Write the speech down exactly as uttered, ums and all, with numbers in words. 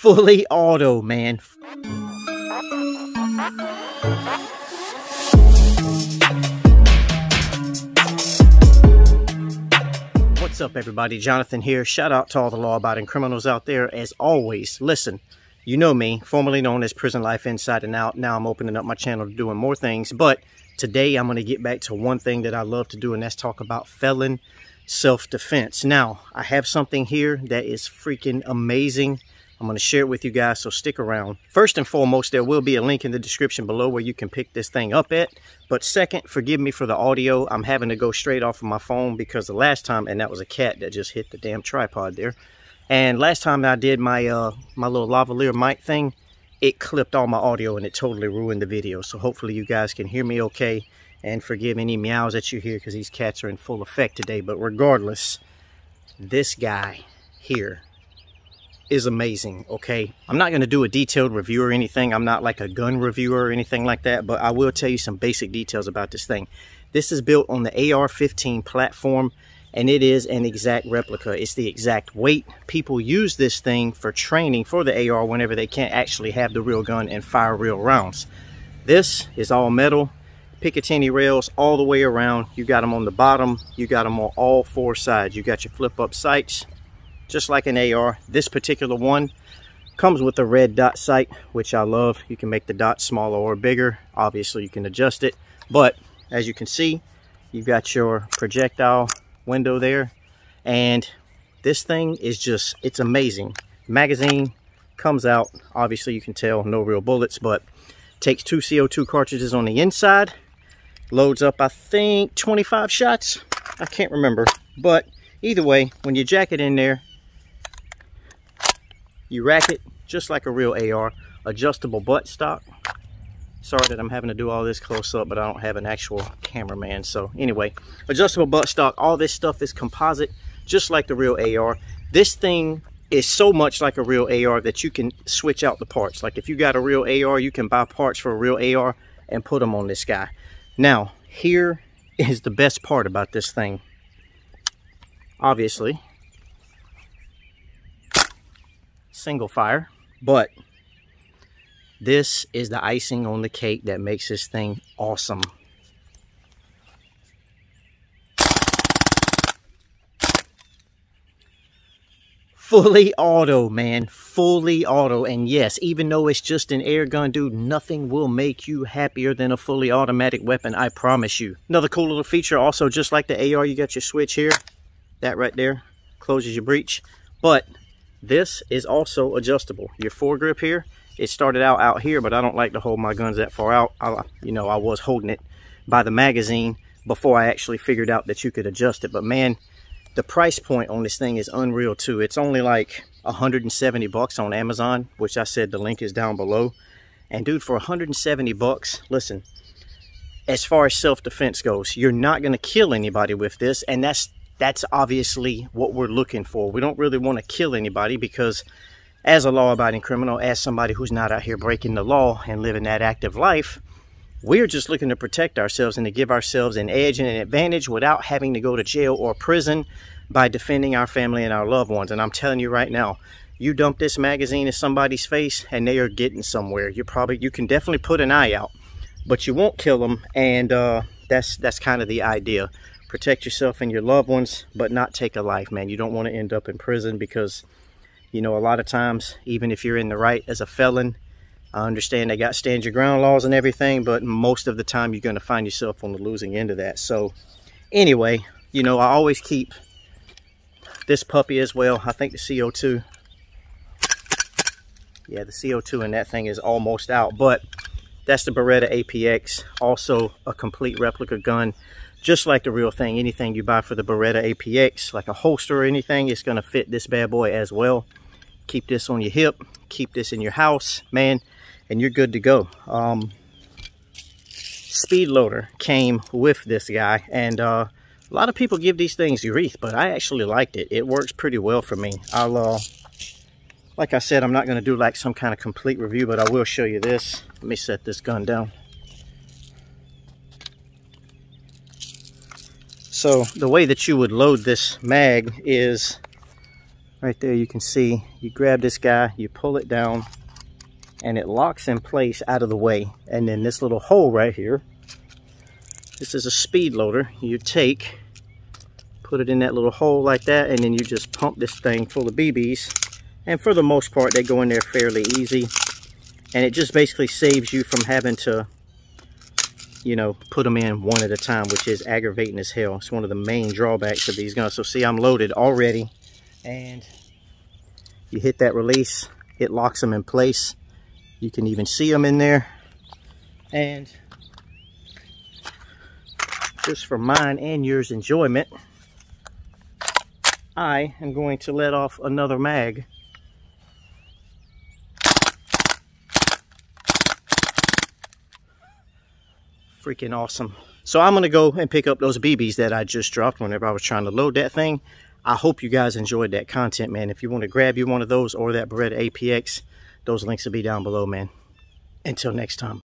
fully auto, man. What's up, everybody? Jonathan here. Shout out to all the law-abiding criminals out there. As always, listen, you know me, formerly known as Prison Life Inside and Out. Now I'm opening up my channel to doing more things, but today I'm going to get back to one thing that I love to do, and that's talk about felon self-defense. Now, I have something here that is freaking amazing. I'm going to share it with you guys, so stick around. First and foremost, there will be a link in the description below where you can pick this thing up at. But second, forgive me for the audio. I'm having to go straight off of my phone because the last time, and that was a cat that just hit the damn tripod there. And last time I did my, uh, my little lavalier mic thing, it clipped all my audio and it totally ruined the video. So hopefully you guys can hear me okay and forgive any meows that you hear because these cats are in full effect today. But regardless, this guy here is amazing, okay? I'm not gonna do a detailed review or anything. I'm not like a gun reviewer or anything like that, but I will tell you some basic details about this thing. This is built on the A R fifteen platform, and it is an exact replica. It's the exact weight. People use this thing for training for the A R whenever they can't actually have the real gun and fire real rounds. This is all metal, Picatinny rails all the way around. You got them on the bottom, you got them on all four sides. You got your flip-up sights, just like an A R. This particular one comes with a red dot sight, which I love. You can make the dot smaller or bigger. Obviously, you can adjust it. But as you can see, you've got your projectile window there. And this thing is just, it's amazing. Magazine comes out. Obviously, you can tell no real bullets, but takes two C O two cartridges on the inside. Loads up, I think, twenty-five shots. I can't remember. But either way, when you jack it in there, you rack it just like a real A R, adjustable butt stock. Sorry that I'm having to do all this close up, but I don't have an actual cameraman. So anyway, adjustable butt stock, all this stuff is composite, just like the real A R. This thing is so much like a real A R that you can switch out the parts. Like if you got a real A R, you can buy parts for a real A R and put them on this guy. Now, here is the best part about this thing. Obviously, single fire, but this is the icing on the cake that makes this thing awesome. Fully auto, man, fully auto. And yes, even though it's just an air gun, dude, nothing will make you happier than a fully automatic weapon, I promise you. Another cool little feature, also just like the A R, you got your switch here, that right there closes your breech. But this is also adjustable. Your foregrip here, it started out out here, but I don't like to hold my guns that far out. I, you know, I was holding it by the magazine before I actually figured out that you could adjust it. But man, the price point on this thing is unreal too. It's only like one hundred seventy bucks on Amazon, which I said the link is down below. And dude, for one hundred seventy bucks, listen, as far as self-defense goes, you're not going to kill anybody with this, and that's That's obviously what we're looking for. We don't really want to kill anybody because as a law-abiding criminal, as somebody who's not out here breaking the law and living that active life, we're just looking to protect ourselves and to give ourselves an edge and an advantage without having to go to jail or prison by defending our family and our loved ones. And I'm telling you right now, you dump this magazine in somebody's face and they are getting somewhere. You probably, you can definitely put an eye out, but you won't kill them. And uh, that's, that's kind of the idea. Protect yourself and your loved ones, but not take a life, man. You don't want to end up in prison because, you know, a lot of times, even if you're in the right as a felon, I understand they got stand your ground laws and everything, but most of the time you're going to find yourself on the losing end of that. So anyway, you know, I always keep this puppy as well. I think the C O two, yeah, the C O two in that thing is almost out, but that's the Beretta A P X, also a complete replica gun. Just like the real thing, anything you buy for the Beretta A P X, like a holster or anything, it's going to fit this bad boy as well. Keep this on your hip, keep this in your house, man, and you're good to go. Um, speed loader came with this guy, and uh, a lot of people give these things grief, but I actually liked it. It works pretty well for me. I'll, uh, like I said, I'm not going to do like some kind of complete review, but I will show you this. Let me set this gun down. So the way that you would load this mag is Right there you can see, you grab this guy, you pull it down, and it locks in place out of the way. And then this little hole right here, this is a speed loader. You take, put it in that little hole like that, and then you just pump this thing full of B Bs. And for the most part, they go in there fairly easy. And it just basically saves you from having to, you know, put them in one at a time, which is aggravating as hell. It's one of the main drawbacks of these guns. So see, I'm loaded already. And you hit that release, it locks them in place. You can even see them in there. And just for mine and yours enjoyment, I am going to let off another mag. Freaking awesome. So I'm going to go and pick up those B Bs that I just dropped whenever I was trying to load that thing. I hope you guys enjoyed that content, man. If you want to grab you one of those or that Beretta A P X, those links will be down below, man. Until next time.